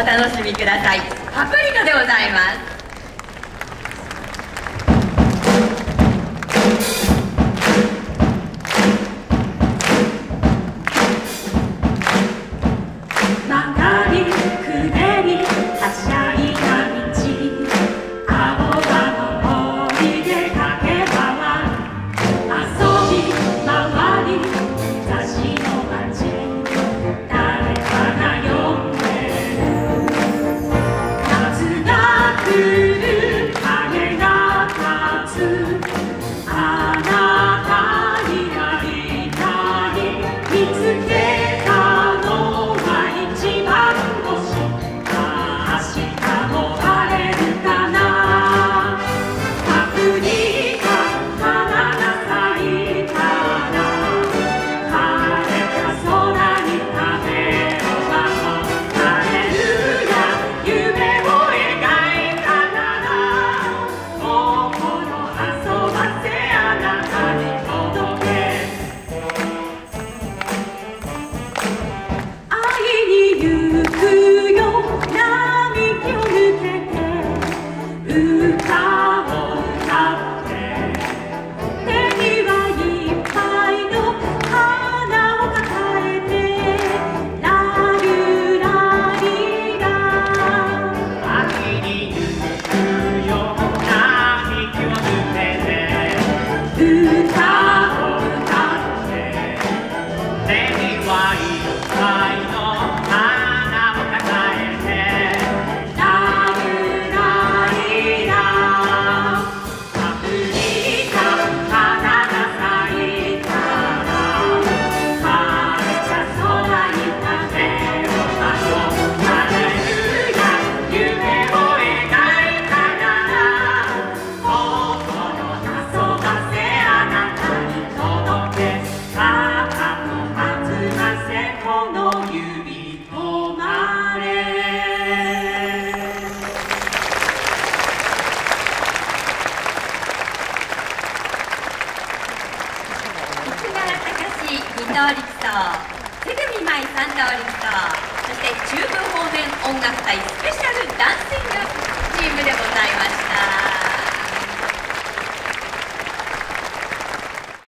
お楽しみください。パプリカでございます。セグミマイ三刀力と